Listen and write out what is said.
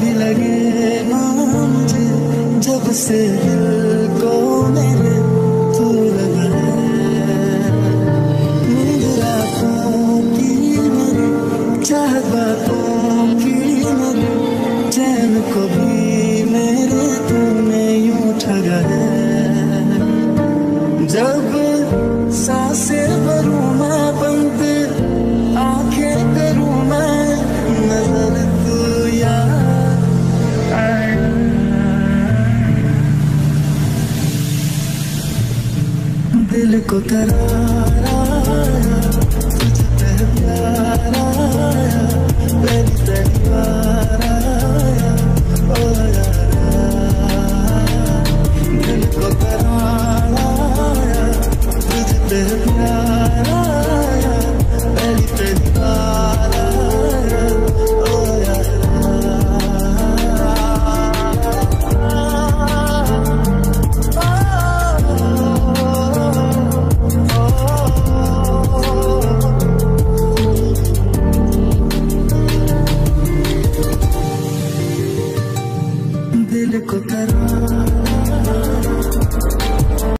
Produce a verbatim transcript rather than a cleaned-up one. भी लगे ना मुझे जब से दिल को मेरे तू लगे। नींद रातों की मेरी चाहत बातों की मेरी चैन को भी मेरे तूने यूं ठगा है। जब सांसें भरूं मैं बंद आंखें करूं मैं नजर तू यार दिल को करारा आया तुझे प्यारा आया मेरी तेरी बार आया ओ यारा दिल को करारा आया तुझे प्यारा आया मेरी तेरी बार आया ओ Look at